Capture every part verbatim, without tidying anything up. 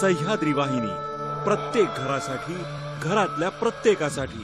सह्याद्री वाहिनी, प्रत्येक घरासाठी, घरातल्या प्रत्येकासाठी।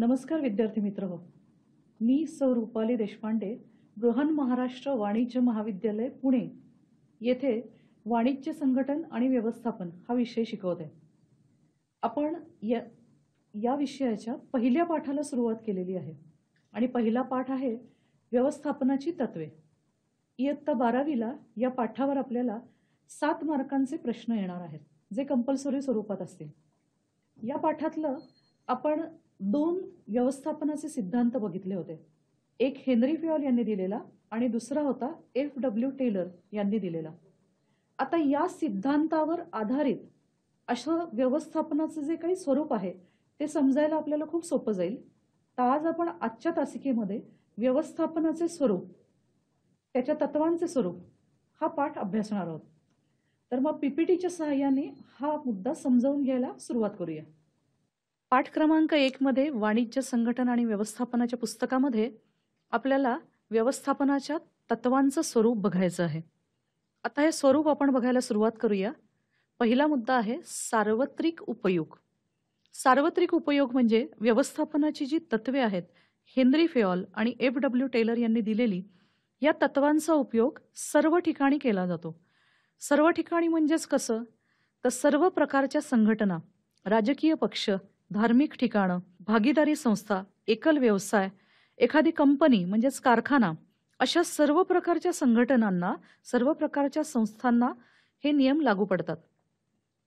नमस्कार विद्यार्थी मित्रहो, मी सौ रूपाली देशपांडे बृहन महाराष्ट्र वाणिज्य महाविद्यालय पुणे येथे वाणिज्य संघटन आणि व्यवस्थापन हा विषय शिकवते। आपण या या विषयाच्या पहिल्या पाठाला सुरुवात केलेली आहे आणि पहिला पाठ आहे व्यवस्थापनाची तत्वे। इयत्ता बारावीला या पाठावर आपल्याला सात मार्कांचे प्रश्न येणार आहेत, जे कंपल्सरी स्वरूपात असतील। या पाठातलं आपण दोन व्यवस्थापनाचे सिद्धांत बघितले होते। एक हेन्री फेयॉल यांनी दिलेला आणि दुसरा होता एफ डब्ल्यू टेलर यांनी दिलेला। आता या सिद्धांतावर आधारित अशा व्यवस्थापनाचे जे काही स्वरूप आहे ते समजायला आपल्याला खूप सोपं जाईल। तर आज आपण आजच्या तासिकेमध्ये व्यवस्थापनाचे स्वरूप, त्याच्या तत्वांचे स्वरूप हा पाठ अभ्यासणार आहोत। तर मग पीपीटीच्या सहाय्याने हा मुद्दा समजावून घ्यायला सुरुवात करूया। पाठ क्रमांक एक मध्ये वाणिज्य संघटन आणि व्यवस्थापनाच्या पुस्तकामध्ये आपल्याला व्यवस्थापनाच्या तत्वांचं स्वरूप बघायचं आहे। आता हे स्वरूप आपण बघायला सुरुवात करूया। पहिला मुद्दा आहे सार्वत्रिक उपयोग। सार्वत्रिक उपयोग म्हणजे व्यवस्थापनाची जी तत्वे आहेत हेन्री फेयॉल आणि एफ डब्ल्यू टेलर यांनी दिलेली, या तत्वांचा उपयोग सर्व ठिकाणी केला जातो। सर्व ठिकाणी म्हणजेच कसं, तर सर्व प्रकारच्या संघटना, राजकीय पक्ष, धार्मिक ठिकाणं, भागीदारी संस्था, एकल व्यवसाय, एखादी कंपनी म्हणजेच कारखाना, अशा सर्व प्रकारच्या संघटनांना, सर्व प्रकारच्या संस्थांना हे नियम लागू पडतात।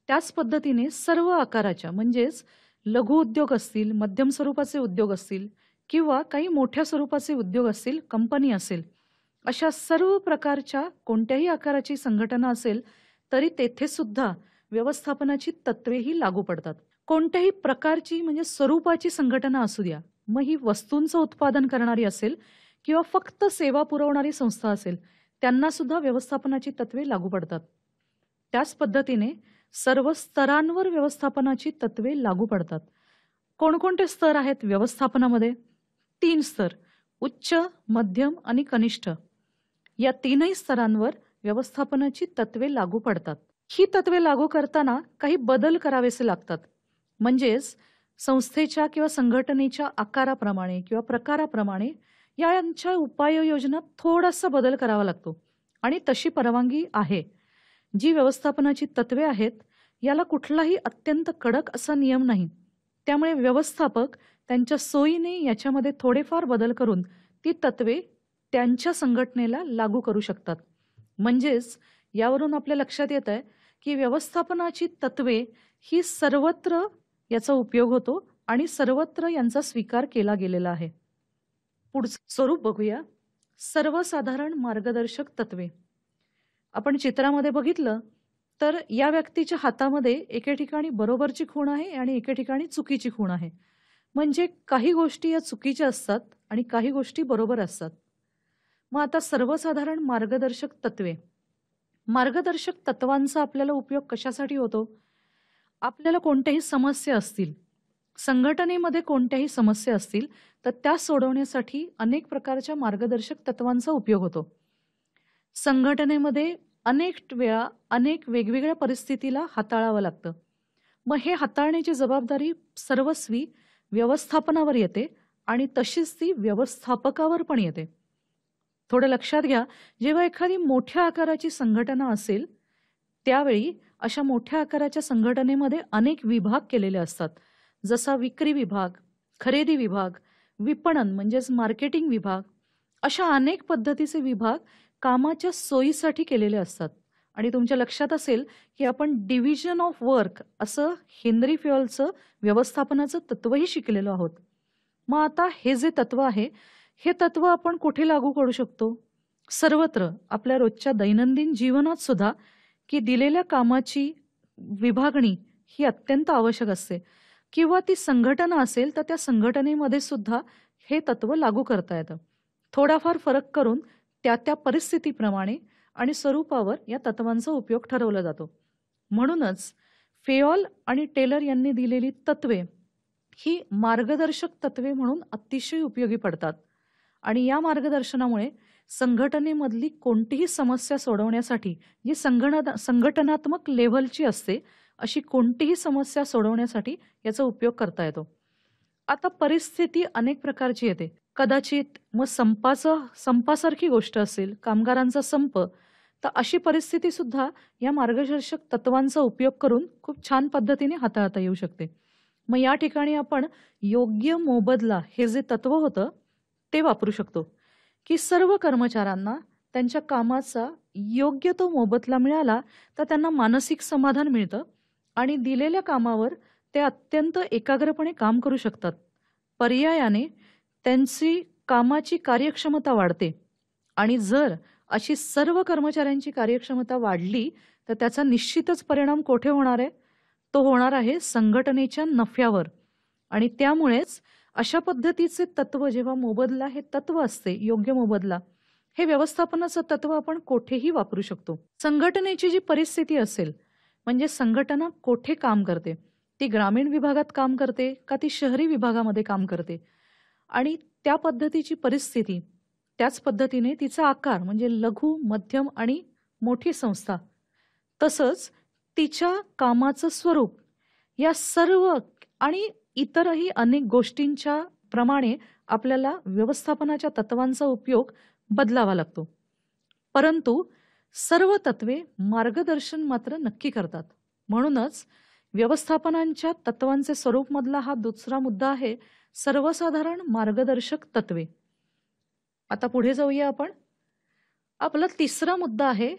त्याच पद्धतीने सर्व आकाराच्या म्हणजेच लघु उद्योग असतील, मध्यम स्वरूपाचे उद्योग असतील किंवा काही मोठ्या स्वरूपाचे उद्योग असतील, कंपनी असेल, अशा सर्व प्रकारच्या कोणत्याही आकाराची संघटना असेल तरी तेथे सुद्धा व्यवस्थापनाची तत्वे ही लागू पडतात। कोणत्याही प्रकारची म्हणजे स्वरूपाची संघटना असू द्या, मग ही वस्तूंचं उत्पादन करणारी असेल किंवा फक्त सेवा पुरवणारी संस्था असेल, त्यांना सुद्धा व्यवस्थापनाची तत्वे लागू पडतात। त्याच पद्धतीने सर्व स्तरांवर व्यवस्थापनाची तत्वे लागू पडतात। कोणकोणते स्तर आहेत व्यवस्थापनामध्ये? तीन स्तर, उच्च, मध्यम आणि कनिष्ठ। या तीनही स्तरांवर व्यवस्थापनाची तत्वे लागू पडतात। ही तत्वे लागू करताना काही बदल करावेसे लागतात, म्हणजेच संस्थेच्या किंवा संघटनेच्या आकाराप्रमाणे किंवा प्रकाराप्रमाणे यांच्या उपाययोजना थोडासा बदल करावा लागतो आणि तशी परवानगी आहे। जी व्यवस्थापनाची तत्वे आहेत याला कुठलाही अत्यंत कडक असा नियम नाही, त्यामुळे व्यवस्थापक त्यांच्या सोयीने याच्यामध्ये थोडेफार बदल करून ती तत्वे त्यांच्या संघटनेला लागू करू शकतात। म्हणजेच यावरून आपल्या लक्षात येत आहे की व्यवस्थापनाची तत्वे ही सर्वत्र याचा उपयोग होतो आणि सर्वत्र यांचा स्वीकार केला गेलेला आहे। पुढचं स्वरूप बघूया, सर्वसाधारण मार्गदर्शक तत्वे। आपण चित्रामध्ये बघितलं तर या व्यक्तीच्या हातामध्ये एके ठिकाणी बरोबरची खूण आहे आणि एके ठिकाणी चुकीची खूण आहे, म्हणजे काही गोष्टी या चुकीच्या असतात आणि काही गोष्टी बरोबर असतात। मग आता सर्वसाधारण मार्गदर्शक तत्वे, मार्गदर्शक तत्वांचा आपल्याला उपयोग कशासाठी होतो? आपल्याला कोणत्याही समस्या असतील, संघटनेमध्ये कोणत्याही समस्या असतील तर त्या सोडवण्यासाठी अनेक प्रकारच्या मार्गदर्शक तत्वांचा उपयोग होतो। संघटनेमध्ये अनेक वेळा अनेक वेगवेगळ्या परिस्थितीला हाताळावं लागतं, मग हे हाताळण्याची जबाबदारी सर्वस्वी व्यवस्थापनावर येते आणि तशीच ती व्यवस्थापकावर पण येते। थोडं लक्षात घ्या, जेव्हा एखादी मोठ्या आकाराची संघटना असेल त्यावेळी अशा मोठ्या आकाराच्या संघटनेमध्ये अनेक विभाग केलेले असतात, जसा विक्री विभाग, खरेदी विभाग, विपणन म्हणजेच मार्केटिंग विभाग, अशा अनेक पद्धतीचे विभाग कामाच्या सोयीसाठी केलेले असतात। आणि तुमच्या लक्षात असेल की आपण डिव्हिजन ऑफ वर्क असं हेन्री फेयॉलचं व्यवस्थापनाचं तत्वही शिकलेलो आहोत। मग आता हे जे तत्व आहे हे तत्व आपण कुठे लागू करू शकतो? सर्वत्र, आपल्या रोजच्या दैनंदिन जीवनात सुद्धा, की दिलेल्या कामाची विभागणी ही अत्यंत आवश्यक असते, किंवा ती संघटना असेल तर त्या संघटनेमध्ये सुद्धा हे तत्व लागू करता येतं. थोडाफार फरक करून त्या त्या परिस्थितीप्रमाणे आणि स्वरूपावर या तत्वांचा उपयोग ठरवला जातो. म्हणूनच फेयॉल आणि टेलर यांनी दिलेली तत्वे ही मार्गदर्शक तत्वे म्हणून अतिशय उपयोगी पडतात, आणि या मार्गदर्शनामुळे संघटनेमधली कोणतीही समस्या सोडवण्यासाठी जी संघटना संघटनात्मक लेव्हलची असते अशी कोणतीही समस्या सोडवण्यासाठी याचा उपयोग करता येतो. आता परिस्थिती अनेक प्रकारची येते. कदाचित मग संपाचं संपासारखी गोष्ट असेल, कामगारांचा संप, तर अशी परिस्थिती सुद्धा या मार्गदर्शक तत्वांचा उपयोग करून खूप छान पद्धतीने हाताळता येऊ शकते. मग या ठिकाणी आपण योग्य मोबदला हे जे तत्व होतं ते वापरू शकतो, की सर्व कर्मचाऱ्यांना त्यांच्या कामाचा योग्य तो मोबदला मिळाला तर त्यांना मानसिक समाधान मिळतं आणि दिलेल्या कामावर ते अत्यंत एकाग्रपणे काम करू शकतात. पर्यायाने त्यांची कामाची कार्यक्षमता वाढते, आणि जर अशी सर्व कर्मचाऱ्यांची कार्यक्षमता वाढली तर त्याचा निश्चितच परिणाम कोठे होणार आहे, तो होणार आहे संघटनेच्या नफ्यावर. आणि त्यामुळेच अशा पद्धतीचे तत्व जेव्हा मोबदला हे तत्व असते, योग्य मोबदला हे व्यवस्थापनाचं तत्व आपण कोठेही वापरू शकतो. संघटनेची जी परिस्थिती असेल, म्हणजे संघटना कोठे काम करते, ती ग्रामीण विभागात काम करते का ती शहरी विभागामध्ये काम करते, आणि त्या पद्धतीची परिस्थिती त्याच पद्धतीने तिचा आकार म्हणजे लघु, मध्यम आणि मोठी संस्था, तसंच तिच्या कामाचं स्वरूप, या सर्व आणि इतरही अनेक गोष्टींच्या प्रमाणे आपल्याला व्यवस्थापनाच्या तत्वांचा उपयोग बदलावा लागतो. परंतु सर्व तत्वे मार्गदर्शन मात्र नक्की करतात. म्हणूनच व्यवस्थापनांच्या तत्वांचे स्वरूपमधला हा दुसरा मुद्दा आहे, सर्वसाधारण मार्गदर्शक तत्वे. आता पुढे जाऊया आपण. आपला तिसरा मुद्दा आहे,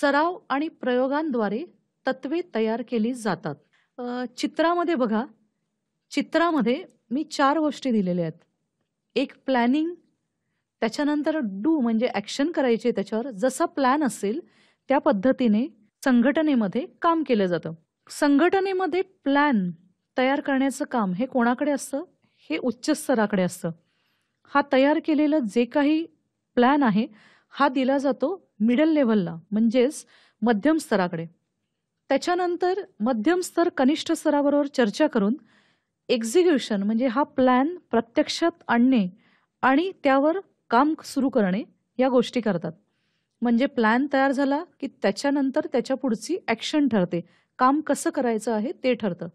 सराव आणि प्रयोगांद्वारे तत्वे तयार केली जातात. चित्रामध्ये बघा, चित्रामध्ये मी चार गोष्टी दिलेल्या आहेत. एक प्लॅनिंग, त्याच्यानंतर डू म्हणजे ॲक्शन करायचे, त्याच्यावर जसा प्लॅन असेल त्या पद्धतीने संघटनेमध्ये काम केलं जातं. संघटनेमध्ये प्लॅन तयार करण्याचं काम हे कोणाकडे असतं, हे उच्च स्तराकडे असतं. हा तयार केलेला जे काही प्लॅन आहे हा दिला जातो मिडल लेव्हलला म्हणजेच मध्यम स्तराकडे. त्याच्यानंतर मध्यम स्तर कनिष्ठ स्तराबरोबर चर्चा करून एक्झिक्युशन म्हणजे हा प्लॅन प्रत्यक्षात आणणे आणि त्यावर काम सुरू करणे या गोष्टी करतात. म्हणजे प्लॅन तयार झाला की त्याच्यानंतर त्याच्या पुढची ॲक्शन ठरते, काम कसं करायचं आहे ते ठरतं.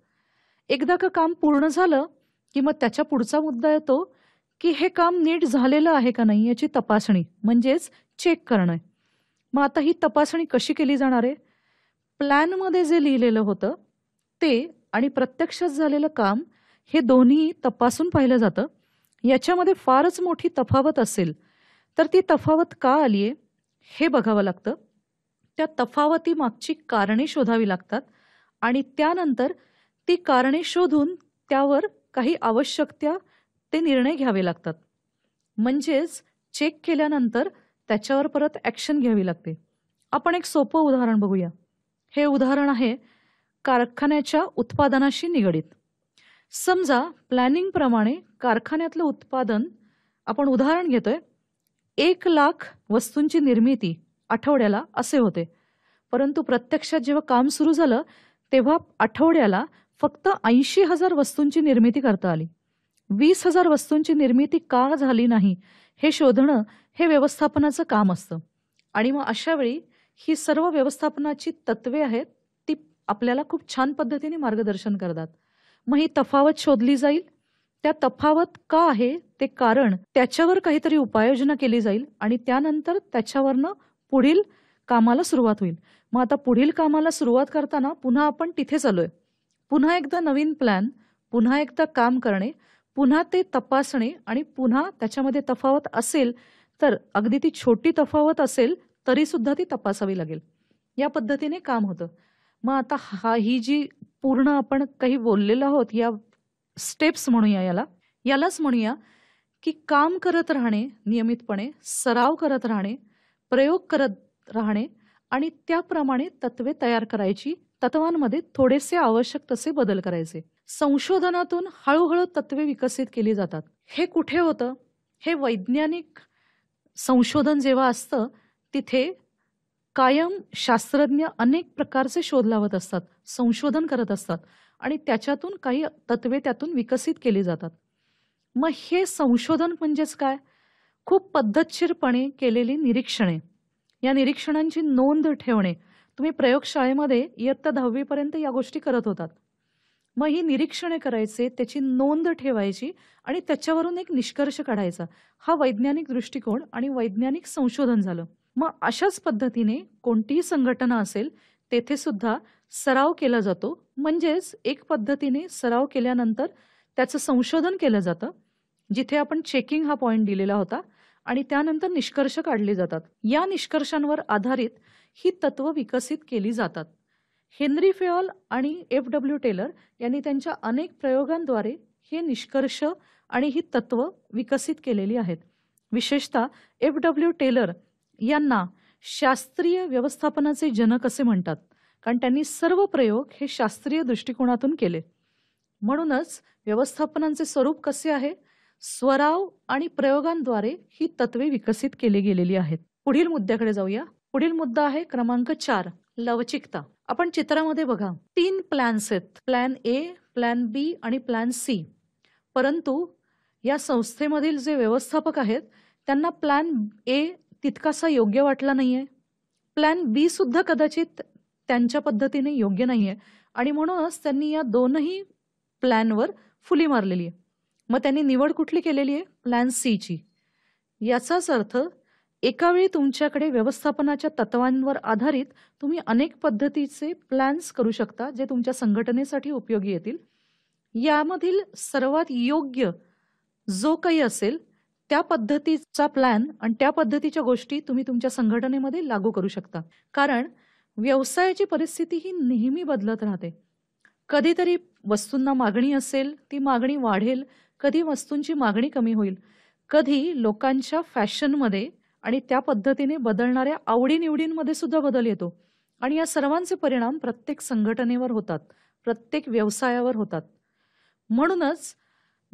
एकदा का काम पूर्ण झालं की मग त्याच्या पुढचा मुद्दा येतो की हे काम नीट झालेलं आहे का नाही याची तपासणी म्हणजेच चेक करणं. मग आता ही तपासणी कशी केली जाणार आहे, प्लॅनमध्ये जे लिहिलेलं होतं ते आणि प्रत्यक्षात झालेलं काम हे दोन्ही तपासून पाहिलं जातं. याच्यामध्ये फारच मोठी तफावत असेल तर ती तफावत का आली आहे हे बघावं लागतं, त्या तफावतीमागची कारणे शोधावी लागतात, आणि त्यानंतर ती कारणे शोधून त्यावर काही आवश्यक त्या ते निर्णय घ्यावे लागतात. म्हणजेच चेक केल्यानंतर त्याच्यावर परत ॲक्शन घ्यावी लागते. आपण एक सोपं उदाहरण बघूया. हे उदाहरण आहे कारखान्याच्या उत्पादनाशी निगडीत. समजा प्लॅनिंगप्रमाणे कारखान्यातलं उत्पादन, आपण उदाहरण घेतोय, एक लाख वस्तूंची निर्मिती आठवड्याला असे होते, परंतु प्रत्यक्षात जेव्हा काम सुरू झालं तेव्हा आठवड्याला फक्त ऐंशी हजार वस्तूंची निर्मिती करता आली. वीस हजार वस्तूंची निर्मिती का झाली नाही हे शोधणं हे व्यवस्थापनाचं काम असतं. आणि मग अशा वेळी ही सर्व व्यवस्थापनाची तत्वे आहेत ती आपल्याला खूप छान पद्धतीने मार्गदर्शन करतात. मग ही तफावत शोधली जाईल, त्या तफावत का आहे ते कारण, त्याच्यावर काहीतरी उपाययोजना केली जाईल, आणि त्यानंतर त्याच्यावरनं पुढील कामाला सुरुवात होईल. मग आता पुढील कामाला सुरुवात करताना पुन्हा आपण तिथेच आलोय, पुन्हा एकदा नवीन प्लॅन, पुन्हा एकदा काम करणे, पुन्हा ते तपासणे, आणि पुन्हा त्याच्यामध्ये तफावत असेल तर अगदी ती छोटी तफावत असेल तरीसुद्धा ती तपासावी लागेल. या पद्धतीने काम होतं. मग आता हा ही जी पूर्ण आपण काही बोललेलं आहोत या स्टेप्स म्हणूया, याला यालाच म्हणूया की काम करत राहणे नियमितपणे, सराव करत राहणे, प्रयोग करत राहणे, आणि त्याप्रमाणे तत्वे तयार करायची तत्वांमध्ये थोडेसे आवश्यक तसे बदल करायचे। संशोधनातून हळूहळू तत्वे विकसित केली जातात। हे कुठे होतं? हे वैज्ञानिक संशोधन जेव्हा असतं तिथे कायम शास्त्रज्ञ अनेक प्रकारचे शोध लावत असतात, संशोधन करत असतात आणि त्याच्यातून काही तत्वे त्यातून विकसित केली जातात। मग हे संशोधन म्हणजेच काय? खूप पद्धतशीरपणे केलेली निरीक्षणे, या निरीक्षणांची नोंद ठेवणे। तुम्ही प्रयोगशाळेमध्ये इयत्ता दहावी पर्यंत या गोष्टी करत होतात। मग ही निरीक्षणे करायचे, त्याची नोंद ठेवायची आणि त्याच्यावरून एक निष्कर्ष काढायचा। हा वैज्ञानिक दृष्टिकोन आणि वैज्ञानिक संशोधन झालं। मग अशाच पद्धतीने कोणतीही संघटना असेल तेथे सुद्धा सराव केला जातो, म्हणजेच एक पद्धतीने सराव केल्यानंतर त्याचं संशोधन केलं जातं, जिथे आपण चेकिंग हा पॉईंट दिलेला होता आणि त्यानंतर निष्कर्ष काढले जातात। या निष्कर्षांवर आधारित ही तत्व विकसित केली जातात। हेन्री फेयॉल आणि एफ डब्ल्यू टेलर यांनी त्यांच्या अनेक प्रयोगांद्वारे हे निष्कर्ष आणि ही तत्व विकसित केलेली आहेत। विशेषतः एफ डब्ल्यू टेलर यांना शास्त्रीय व्यवस्थापनाचे जनक असे म्हणतात, कारण त्यांनी सर्व प्रयोग हे शास्त्रीय दृष्टिकोनातून केले। म्हणूनच व्यवस्थापनांचे स्वरूप कसे आहे, स्वराव आणि प्रयोगांद्वारे ही तत्वे विकसित केली गेलेली आहेत। पुढील मुद्द्याकडे जाऊया। पुढील मुद्दा आहे क्रमांक चार, लवचिकता। आपण चित्रामध्ये बघा तीन प्लॅन्स आहेत, प्लॅन ए, प्लॅन बी आणि प्लॅन सी। परंतु या संस्थेमधील जे व्यवस्थापक आहेत त्यांना प्लॅन ए तितकासा योग्य वाटला नाहीये, प्लॅन बी सुद्धा कदाचित त्यांच्या पद्धतीने योग्य नाहीये आणि म्हणूनच त्यांनी या दोनही प्लॅनवर फुली मारलेली आहे। मग त्यांनी निवड कुठली केलेली आहे? प्लॅन सी ची। याचाच अर्थ एका वेळी तुमच्याकडे व्यवस्थापनाच्या तत्वांवर आधारित तुम्ही अनेक पद्धतीचे प्लॅन्स करू शकता जे तुमच्या संघटनेसाठी उपयोगी येतील। यामधील सर्वात योग्य जो काही असेल त्या पद्धतीचा प्लॅन आणि त्या पद्धतीच्या गोष्टी तुम्ही तुमच्या संघटनेमध्ये लागू करू शकता, कारण व्यवसायाची परिस्थिती ही नेहमी बदलत राहते। कधीतरी वस्तूंना मागणी असेल, ती मागणी वाढेल, कधी वस्तूंची मागणी कमी होईल, कधी लोकांच्या फॅशनमध्ये आणि त्या पद्धतीने बदलणाऱ्या आवडीनिवडींमध्ये सुद्धा बदल येतो आणि या सर्वांचे परिणाम प्रत्येक संघटनेवर होतात, प्रत्येक व्यवसायावर होतात। म्हणूनच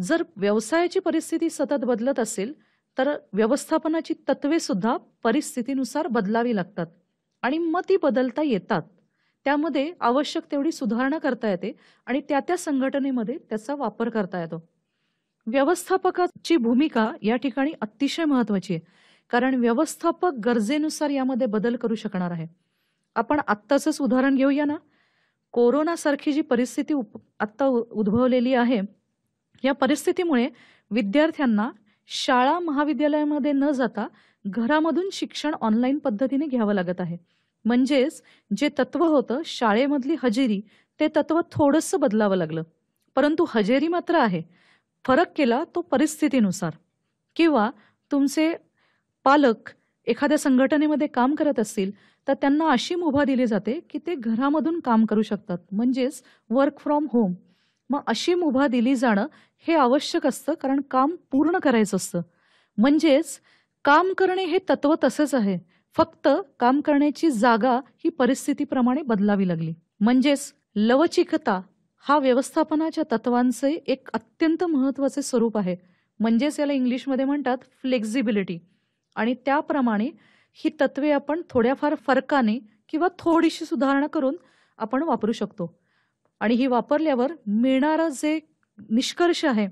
जर व्यवसायाची परिस्थिती सतत बदलत असेल तर व्यवस्थापनाची तत्वे सुद्धा परिस्थितीनुसार बदलावी लागतात आणि मग ती बदलता येतात, त्यामध्ये आवश्यक तेवढी सुधारणा करता येते आणि त्या त्या संघटनेमध्ये त्याचा वापर करता येतो। व्यवस्थापकाची भूमिका या ठिकाणी अतिशय महत्त्वाची आहे, कारण व्यवस्थापक गरजेनुसार यामध्ये बदल करू शकणार आहे। आपण आत्ताचंच उदाहरण घेऊया ना, कोरोनासारखी जी परिस्थिती आत्ता उद्भवलेली आहे, या परिस्थितीमुळे विद्यार्थ्यांना शाळा महाविद्यालयामध्ये न जाता घरामधून शिक्षण ऑनलाईन पद्धतीने घ्यावं लागत आहे। म्हणजेच जे तत्व होतं शाळेमधली हजेरी, ते तत्व थोडंसं बदलावं लागलं, परंतु हजेरी मात्र आहे। फरक केला तो परिस्थितीनुसार। किंवा तुमचे पालक एखाद्या संघटनेमध्ये काम करत असतील तर त्यांना अशी मुभा दिली जाते की ते घरामधून काम करू शकतात, म्हणजेच वर्क फ्रॉम होम। मग अशी मुभा दिली जाणं हे आवश्यक असतं, कारण काम पूर्ण करायचं असतं। म्हणजेच काम करणे हे तत्व तसंच आहे, फक्त काम करण्याची जागा ही परिस्थितीप्रमाणे बदलावी लागली। म्हणजेच लवचिकता हा व्यवस्थापनाच्या तत्वांचे एक अत्यंत महत्त्वाचे स्वरूप आहे, म्हणजेच याला इंग्लिशमध्ये म्हणतात फ्लेक्झिबिलिटी। आणि त्याप्रमाणे ही तत्वे आपण थोड्याफार फरकाने किंवा थोडीशी सुधारणा करून आपण वापरू शकतो आणि ही वापरल्यावर मिळणारा जे निष्कर्ष आहे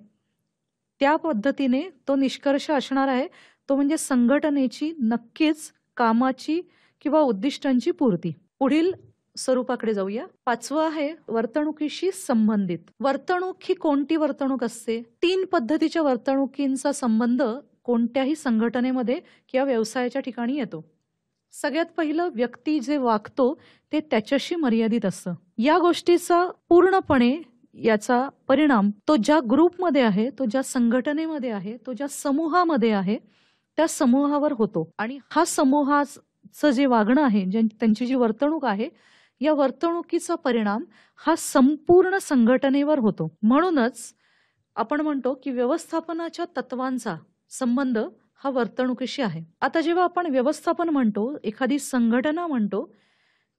त्या पद्धतीने तो निष्कर्ष असणार आहे, तो म्हणजे संघटनेची नक्कीच कामाची किंवा उद्दिष्टांची पूर्ती। पुढील स्वरूपाकडे जाऊया। पाचवं आहे वर्तणुकीशी संबंधित। वर्तणूक ही कोणती वर्तणूक असते? तीन पद्धतीच्या वर्तणुकींचा संबंध कोणत्याही संघटनेमध्ये किंवा व्यवसायाच्या ठिकाणी येतो। सगळ्यात पहिलं, व्यक्ती जे वागतो ते त्याच्याशी मर्यादित असतं। या गोष्टीचा पूर्णपणे याचा परिणाम तो ज्या ग्रुपमध्ये आहे, तो ज्या संघटनेमध्ये आहे, तो ज्या समूहामध्ये आहे त्या समूहावर होतो आणि हा समूहाचं जे वागणं आहे, त्यांची जी वर्तणूक आहे, या वर्तणुकीचा परिणाम हा संपूर्ण संघटनेवर होतो। म्हणूनच आपण म्हणतो की व्यवस्थापनाच्या तत्वांचा संबंध हा वर्तणुकीशी आहे। आता जेव्हा आपण व्यवस्थापन म्हणतो, एखादी संघटना म्हणतो,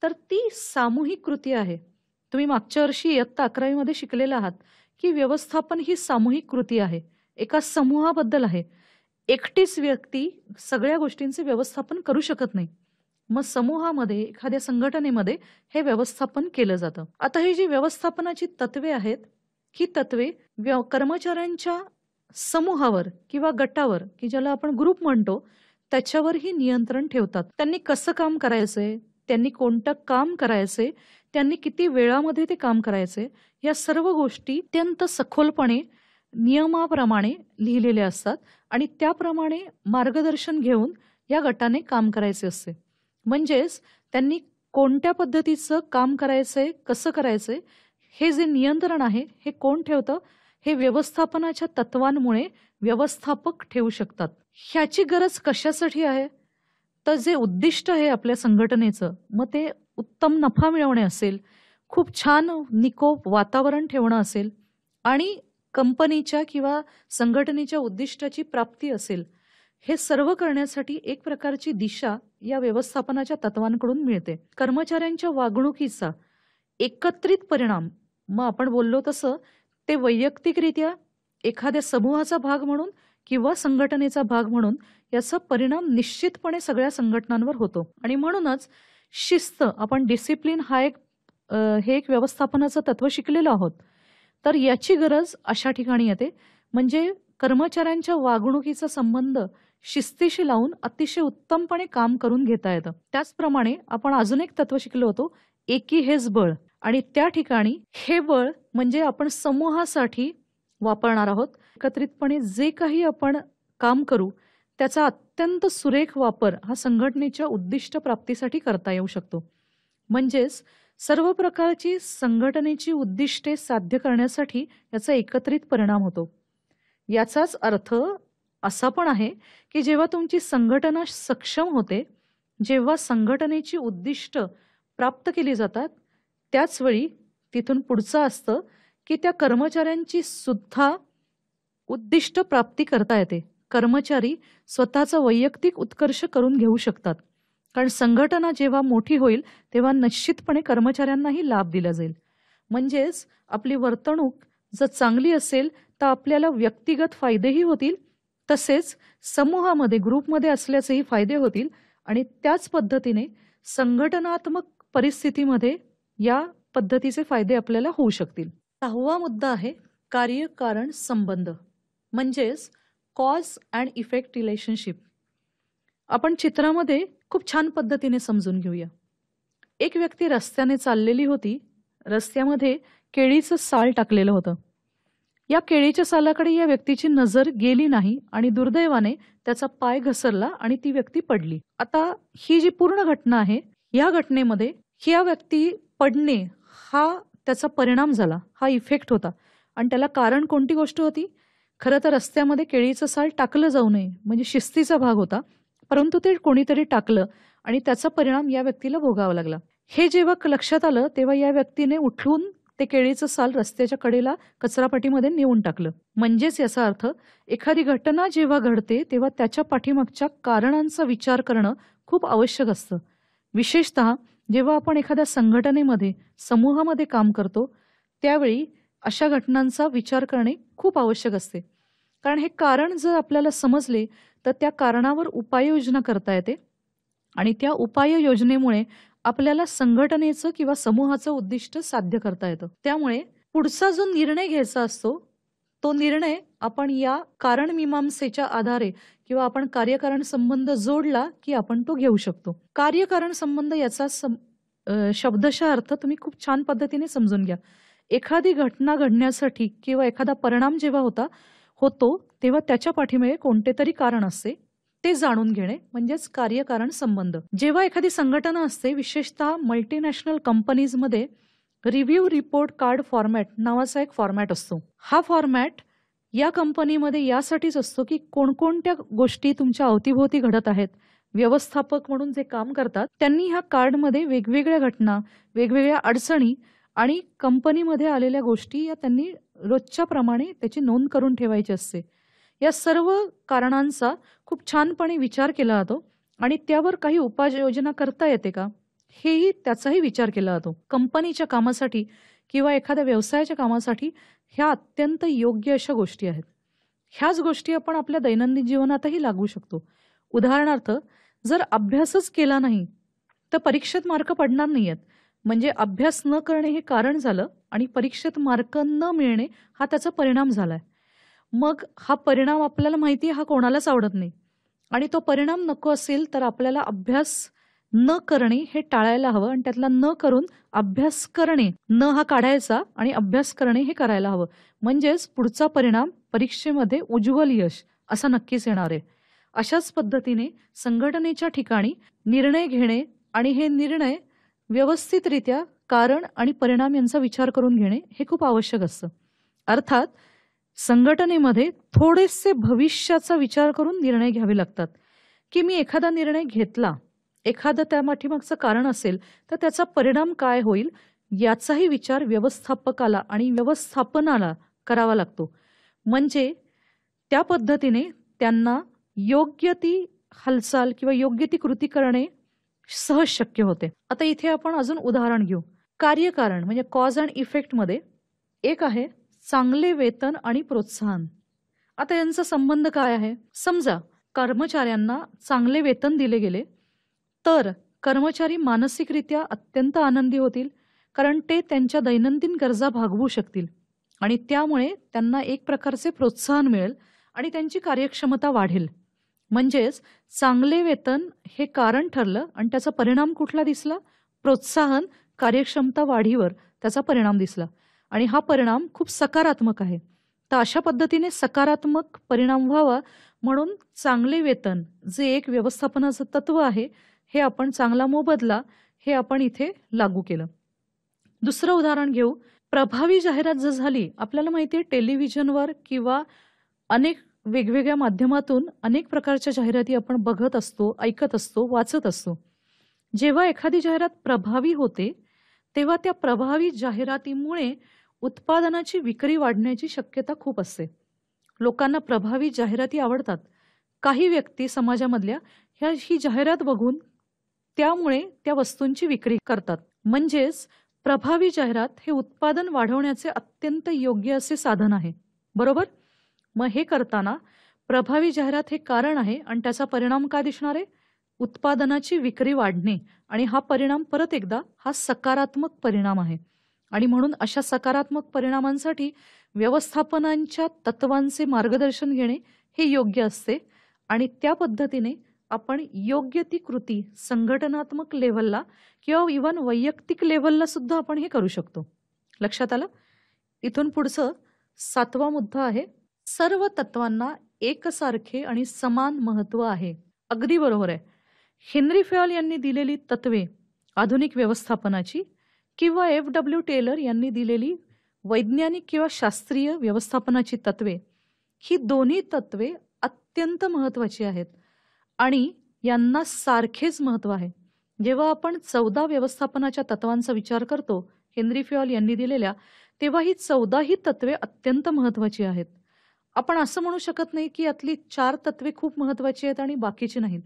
तर ती सामूहिक कृती आहे। तुम्ही मागच्या वर्षी इयत्ता अकरावी मध्ये शिकलेला आहात की व्यवस्थापन ही सामूहिक कृती आहे, एका समूहाबद्दल आहे। एकटीच व्यक्ती सगळ्या गोष्टींचे व्यवस्थापन करू शकत नाही, मग समूहामध्ये एखाद्या संघटनेमध्ये हे व्यवस्थापन केलं जातं। आता ही जी व्यवस्थापनाची तत्वे आहेत ही तत्वे कर्मचाऱ्यांच्या समूहावर किंवा गटावर की ज्याला आपण ग्रुप म्हणतो त्याच्यावर ही नियंत्रण ठेवतात। त्यांनी कसं काम करायचंय, त्यांनी कोणतं काम करायचंय, त्यांनी किती वेळामध्ये ते काम करायचंय, या सर्व गोष्टी अत्यंत सखोलपणे नियमाप्रमाणे लिहिलेल्या असतात आणि त्याप्रमाणे मार्गदर्शन घेऊन या गटाने काम करायचे असते। म्हणजेच त्यांनी कोणत्या पद्धतीचं काम करायचंय, कसं करायचंय हे जे नियंत्रण आहे हे कोण ठेवतं, हे व्यवस्थापनाच्या तत्वांमुळे व्यवस्थापक ठेवू शकतात। ह्याची गरज कशासाठी आहे तर जे उद्दिष्ट आहे आपल्या संघटनेचं, मग ते उत्तम नफा मिळवणे असेल, खूप छान निकोप वातावरण ठेवणं असेल आणि कंपनीच्या किंवा संघटनेच्या उद्दिष्टाची प्राप्ती असेल, हे सर्व करण्यासाठी एक प्रकारची दिशा या व्यवस्थापनाच्या तत्वांकडून मिळते। कर्मचाऱ्यांच्या वागणुकीचा एकत्रित परिणाम, मग आपण बोललो तसं ते वैयक्तिकरित्या एखाद्या समूहाचा भाग म्हणून किंवा संघटनेचा भाग म्हणून याचा परिणाम निश्चितपणे सगळ्या संघटनांवर होतो। आणि म्हणूनच शिस्त, आपण डिसिप्लिन हा एक हे एक व्यवस्थापनाचं तत्व शिकलेलं आहोत, तर याची गरज अशा ठिकाणी येते। म्हणजे कर्मचाऱ्यांच्या वागणुकीचा संबंध शिस्तीशी लावून अतिशय उत्तमपणे काम करून घेता येतं। त्याचप्रमाणे आपण अजून एक तत्व शिकलो होतो, एकी हेच बळ, आणि त्या ठिकाणी हे बळ म्हणजे आपण समूहासाठी वापरणार आहोत। एकत्रितपणे जे काही आपण काम करू त्याचा अत्यंत सुरेख वापर हा संघटनेच्या उद्दिष्ट प्राप्तीसाठी करता येऊ शकतो। म्हणजेच सर्व प्रकारची संघटनेची उद्दिष्टे साध्य करण्यासाठी याचा एकत्रित परिणाम होतो। याचाच अर्थ असा पण आहे की जेव्हा तुमची संघटना सक्षम होते, जेव्हा संघटनेची उद्दिष्ट प्राप्त केली जातात, त्याचवेळी तिथून पुढचं असतं की त्या कर्मचाऱ्यांची सुद्धा उद्दिष्ट प्राप्ती करता येते। कर्मचारी स्वतःचा वैयक्तिक उत्कर्ष करून घेऊ शकतात, कारण संघटना जेव्हा मोठी होईल तेव्हा निश्चितपणे कर्मचाऱ्यांनाही लाभ दिला जाईल। म्हणजेच आपली वर्तणूक जर चांगली असेल तर आपल्याला व्यक्तिगत फायदेही होतील, तसेच समूहामध्ये ग्रुपमध्ये असल्याचेही फायदे होतील आणि त्याच पद्धतीने संघटनात्मक परिस्थितीमध्ये या पद्धतीचे फायदे आपल्याला होऊ शकतील। सहावा मुद्दा आहे कार्यकारण संबंध, म्हणजेच कॉज अँड इफेक्ट रिलेशनशिप। आपण चित्रामध्ये खूप छान पद्धतीने समजून घेऊया। एक व्यक्ती रस्त्याने चाललेली होती, रस्त्यामध्ये केळीचं साल टाकलेलं होतं। या केळीच्या सालाकडे या व्यक्तीची नजर गेली नाही आणि दुर्दैवाने त्याचा पाय घसरला आणि ती व्यक्ती पडली। आता ही जी पूर्ण घटना आहे या घटनेमध्ये या व्यक्ती पडणे हा त्याचा परिणाम झाला, हा इफेक्ट होता आणि त्याला कारण कोणती गोष्ट होती, खरं तर रस्त्यामध्ये केळीचं साल टाकलं जाऊ नये म्हणजे शिस्तीचा भाग होता, परंतु ते कोणीतरी टाकलं आणि त्याचा परिणाम या व्यक्तीला भोगावा लागला। हे जेव्हा लक्षात आलं तेव्हा या व्यक्तीने उठून ते केळीचं साल रस्त्याच्या कडेला कचरापाटीमध्ये नेऊन टाकलं। म्हणजेच याचा अर्थ एखादी घटना जेव्हा घडते तेव्हा त्याच्या पाठीमागच्या कारणांचा विचार करणं खूप आवश्यक असतं। विशेषतः जेव्हा आपण एखाद्या संघटनेमध्ये समूहामध्ये काम करतो त्यावेळी अशा घटनांचा विचार करणे खूप आवश्यक असते, कारण हे कारण जर आपल्याला समजले तर त्या कारणावर उपाययोजना करता येते आणि त्या उपाययोजनेमुळे आपल्याला संघटनेचं किंवा समूहाचं उद्दिष्ट साध्य करता येतं। त्यामुळे पुढचा जो निर्णय घ्यायचा असतो तो निर्णय आपण या कारणमीमांसेच्या आधारे किंवा आपण कार्यकारण संबंध जोडला की आपण तो घेऊ शकतो। कार्यकारण संबंध याचा सम शब्दशः अर्थ तुम्ही खूप छान पद्धतीने समजून घ्या। एखादी घटना घडण्यासाठी किंवा एखादा परिणाम जेव्हा होता होतो तेव्हा त्याच्या पाठीमागे कोणते तरी कारण असते, ते जाणून घेणे म्हणजेच कार्यकारण संबंध। जेव्हा एखादी संघटना असते, विशेषतः मल्टीनॅशनल कंपनीजमध्ये रिव्ह्यू रिपोर्ट कार्ड फॉर्मॅट नावाचा एक फॉर्मॅट असतो। हा फॉर्मॅट या कंपनीमध्ये यासाठीच असतो की कोणकोणत्या गोष्टी तुमच्या अवतीभोवती घडत आहेत, व्यवस्थापक म्हणून जे काम करतात त्यांनी ह्या कार्डमध्ये वेगवेगळ्या घटना, वेगवेगळ्या अडचणी आणि कंपनीमध्ये आलेल्या गोष्टी या त्यांनी रोजच्या प्रमाणे त्याची नोंद करून ठेवायची असते। या सर्व कारणांचा खूप छानपणे विचार केला जातो आणि त्यावर काही उपाययोजना करता येते का हेही त्याचाही विचार केला जातो। कंपनीच्या कामासाठी किंवा एखाद्या व्यवसायाच्या कामासाठी ह्या अत्यंत योग्य अशा गोष्टी आहेत। ह्याच गोष्टी आपण आपल्या दैनंदिन जीवनातही लागू शकतो। उदाहरणार्थ जर अभ्यासच केला नाही तर परीक्षेत मार्क पडणार नाहीत, म्हणजे अभ्यास न करणे हे कारण झालं आणि परीक्षेत मार्क न मिळणे हा त्याचा परिणाम झालाय। मग हा परिणाम आपल्याला माहिती आहे हा कोणालाच आवडत नाही आणि तो परिणाम नको असेल तर आपल्याला अभ्यास न करणे हे टाळायला हवं आणि त्यातला न करून अभ्यास करणे, न हा काढायचा आणि अभ्यास करणे हे करायला हवं। म्हणजेच पुढचा परिणाम परीक्षेमध्ये उज्ज्वल यश असा नक्कीच येणार आहे। अशाच पद्धतीने संघटनेच्या ठिकाणी निर्णय घेणे आणि हे निर्णय व्यवस्थितरित्या कारण आणि परिणाम यांचा विचार करून घेणे हे खूप आवश्यक असतं। अर्थात संघटनेमध्ये थोडेसे भविष्याचा विचार करून निर्णय घ्यावे लागतात की मी एखादा निर्णय घेतला, एखादं त्या पाठीमागचं कारण असेल तर त्याचा परिणाम काय होईल याचाही विचार व्यवस्थापकाला आणि व्यवस्थापनाला करावा लागतो। म्हणजे त्या पद्धतीने त्यांना योग्य ती हालचाल किंवा योग्य ती कृती करणे सहज शक्य होते। आता इथे आपण अजून उदाहरण घेऊ। कार्यकारण म्हणजे कॉज अँड इफेक्ट मध्ये एक आहे चांगले वेतन आणि प्रोत्साहन। आता यांचा संबंध काय आहे? समजा कर्मचाऱ्यांना चांगले वेतन दिले गेले तर कर्मचारी मानसिकरित्या अत्यंत आनंदी होतील, कारण ते त्यांच्या दैनंदिन गरजा भागवू शकतील आणि त्यामुळे त्यांना एक प्रकारचे प्रोत्साहन मिळेल आणि त्यांची कार्यक्षमता वाढेल। म्हणजेच चांगले वेतन हे कारण ठरलं आणि त्याचा परिणाम कुठला दिसला? प्रोत्साहन, कार्यक्षमता वाढीवर त्याचा परिणाम दिसला आणि हा परिणाम खूप सकारात्मक आहे। तर अशा पद्धतीने सकारात्मक परिणाम व्हावा म्हणून चांगले वेतन जे एक व्यवस्थापनाचं तत्व आहे हे आपण चांगला मोबदला हे आपण इथे लागू केलं। दुसरं उदाहरण घेऊ। प्रभावी जाहिरात जर झाली, आपल्याला माहिती आहे टेलिव्हिजनवर किंवा अनेक वेगवेगळ्या माध्यमातून अनेक प्रकारच्या जाहिराती आपण बघत असतो, ऐकत असतो, वाचत असतो। जेव्हा एखादी जाहिरात प्रभावी होते तेव्हा त्या प्रभावी जाहिरातीमुळे उत्पादनाची विक्री वाढण्याची शक्यता खूप असते। लोकांना प्रभावी जाहिराती आवडतात। काही व्यक्ती समाजामधल्या ह्या ही जाहिरात बघून त्यामुळे त्या वस्तूंची विक्री करतात। म्हणजेच प्रभावी जाहिरात हे उत्पादन वाढवण्याचे अत्यंत योग्य असे साधन आहे, बरोबर? मग हे करताना प्रभावी जाहिरात हे कारण आहे आणि त्याचा परिणाम काय दिसणार आहे? उत्पादनाची विक्री वाढणे आणि हा परिणाम परत एकदा हा सकारात्मक परिणाम आहे। आणि म्हणून अशा सकारात्मक परिणामांसाठी व्यवस्थापनांच्या तत्वांचे मार्गदर्शन घेणे हे योग्य असते आणि त्या पद्धतीने आपण योग्य ती कृती संघटनात्मक लेव्हलला किंवा इव्हन वैयक्तिक लेव्हलला सुद्धा आपण हे करू शकतो। लक्षात आलं? इथून पुढचं सातवा मुद्दा आहे सर्व तत्वांना एकसारखे आणि समान महत्त्व आहे। अगदी बरोबर आहे। हेन्री फेयॉल यांनी दिलेली तत्वे आधुनिक व्यवस्थापनाची किंवा एफ डब्ल्यू टेलर यांनी दिलेली वैज्ञानिक किंवा शास्त्रीय व्यवस्थापनाची तत्वे ही दोन्ही तत्वे अत्यंत महत्त्वाची आहेत आणि यांना सारखेच महत्त्व आहे। जेव्हा आपण चौदा व्यवस्थापनाच्या तत्वांचा विचार करतो हेन्री फेयॉल यांनी दिलेल्या, तेव्हा ही चौदा ही तत्वे अत्यंत महत्त्वाची आहेत। आपण असं म्हणू शकत नाही की यातली चार तत्वे खूप महत्त्वाची आहेत आणि बाकीची नाहीत।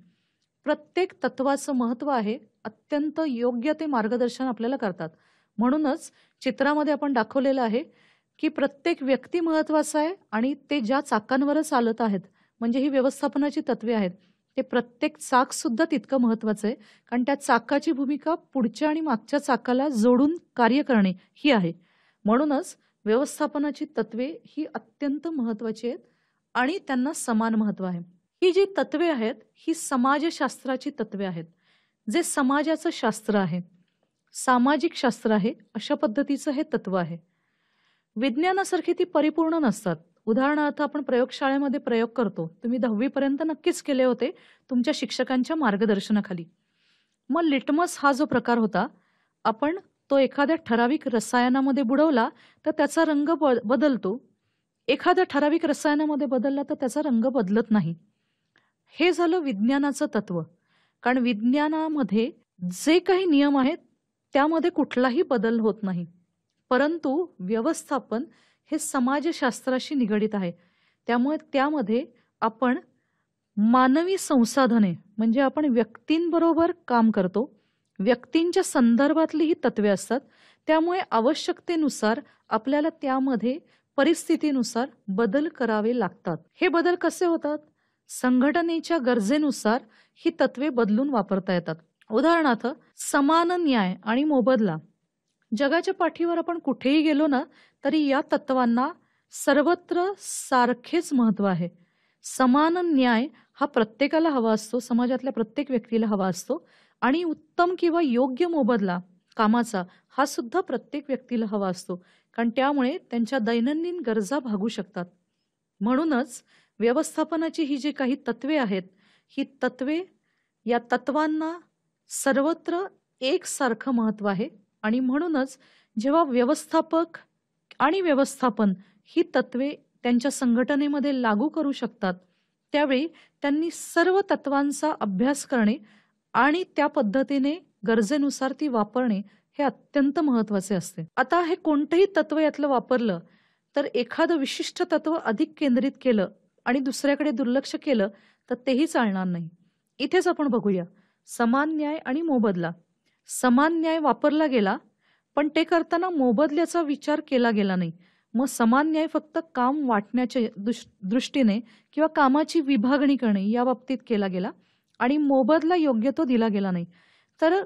प्रत्येक तत्वाचं महत्त्व आहे, अत्यंत योग्य ते मार्गदर्शन आपल्याला करतात। म्हणूनच चित्रामध्ये आपण दाखवलेलं आहे की प्रत्येक व्यक्ती महत्त्वाचा आहे आणि ते ज्या चाकांवर चालत आहेत, म्हणजे ही व्यवस्थापनाची तत्वे आहेत, ते प्रत्येक चाक सुद्धा तितकं महत्त्वाचं आहे, कारण त्या चाकाची भूमिका पुढच्या आणि मागच्या चाकाला जोडून कार्य करणे ही आहे। म्हणूनच व्यवस्थापनाची तत्वे ही अत्यंत महत्त्वाची आहेत आणि त्यांना समान महत्त्व आहे। ही जी तत्वे आहेत ही समाजशास्त्राची तत्वे आहेत, जे समाजाचं शास्त्र आहे, सामाजिक शास्त्र आहे, अशा पद्धतीचं हे तत्व आहे। विज्ञानासारखी ती परिपूर्ण नसतात। उदाहरणार्थ आपण प्रयोगशाळेमध्ये प्रयोग करतो, तुम्ही दहावीपर्यंत नक्कीच केले होते तुमच्या शिक्षकांच्या मार्गदर्शनाखाली। मग लिटमस हा जो प्रकार होता, आपण तो एखाद्या ठराविक रसायनामध्ये बुडवला तर त्याचा रंग बदलतो, एखाद्या ठराविक रसायनामध्ये बदलला तर त्याचा रंग बदलत नाही। हे झालं विज्ञानाचं तत्व, कारण विज्ञानामध्ये जे काही नियम आहेत त्यामध्ये कुठलाही बदल होत नाही। परंतु व्यवस्थापन हे समाजशास्त्राशी निगडित आहे, त्यामुळे त्यामध्ये आपण मानवी संसाधने म्हणजे आपण व्यक्तींबरोबर काम करतो, व्यक्तींच्या संदर्भातली ही तत्वे असतात, त्यामुळे आवश्यकतेनुसार आपल्याला त्यामध्ये परिस्थितीनुसार बदल करावे लागतात। हे बदल कसे होतात? संघटनेच्या गरजेनुसार ही तत्वे बदलून वापरता येतात। उदाहरणार्थ समान न्याय आणि मोबदला, जगाच्या पाठीवर आपण कुठेही गेलो ना तरी या तत्वांना सर्वत्र सारखेच महत्त्व आहे। समान न्याय हा प्रत्येकाला हवा असतो, समाजातल्या प्रत्येक व्यक्तीला हवा असतो, आणि उत्तम किंवा योग्य मोबदला कामाचा हा सुद्धा प्रत्येक व्यक्तीला हवा असतो, कारण त्यामुळे त्यांच्या दैनंदिन गरजा भागू शकतात। म्हणूनच व्यवस्थापनाची ही जी काही तत्वे आहेत, ही तत्वे या तत्वांना सर्वत्र एकसारखं महत्त्व आहे, आणि म्हणूनच जेव्हा व्यवस्थापक आणि व्यवस्थापन ही तत्वे त्यांच्या संघटनेमध्ये लागू करू शकतात, त्यावेळी त्यांनी सर्व तत्वांचा अभ्यास करणे आणि त्या पद्धतीने गरजेनुसार ती वापरणे हे अत्यंत महत्त्वाचे असते। आता हे कोणतेही तत्व यातलं वापरलं तर एखादं विशिष्ट तत्व अधिक केंद्रित केलं आणि दुसऱ्याकडे दुर्लक्ष केलं तर तेही चालणार नाही। इथेच आपण बघूया समान न्याय आणि मोबदला। समान न्याय वापरला गेला पण ते करताना मोबदल्याचा विचार केला गेला नाही, मग समान न्याय फक्त काम वाटण्याच्या दृष्टीने किंवा कामाची विभागणी करणे या बाबतीत केला गेला आणि मोबदला योग्य तो दिला गेला नाही, तर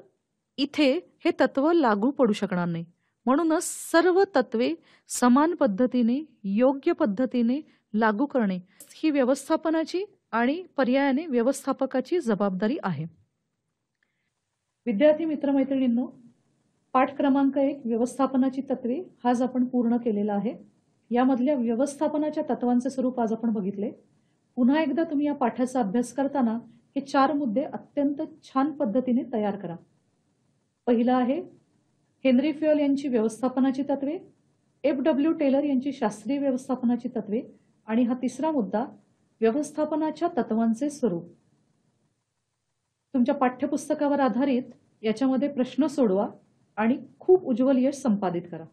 इथे हे तत्व लागू पडू शकणार नाही। म्हणूनच सर्व तत्वे समान पद्धतीने योग्य पद्धतीने लागू करणे ही व्यवस्थापनाची आणि पर्यायाने व्यवस्थापकाची जबाबदारी आहे। विद्यार्थी मित्रमैत्रिणींनो, पाठ क्रमांक एक व्यवस्थापनाची तत्वे हाच आपण पूर्ण केलेला आहे। यामधल्या व्यवस्थापनाच्या तत्वांचे स्वरूप आज आपण बघितले। पुन्हा एकदा तुम्ही या पाठाचा अभ्यास करताना हे चार मुद्दे अत्यंत छान पद्धतीने तयार करा। पहिला आहे हेन्री फेयॉल यांची व्यवस्थापनाची तत्वे, एफ डब्ल्यू टेलर यांची शास्त्रीय व्यवस्थापनाची तत्वे, आणि हा तिसरा मुद्दा व्यवस्थापनाच्या तत्वांचे स्वरूप। तुमच्या पाठ्यपुस्तकावर आधारित याच्यामध्ये प्रश्न सोडवा आणि खूप उज्ज्वल यश संपादित करा।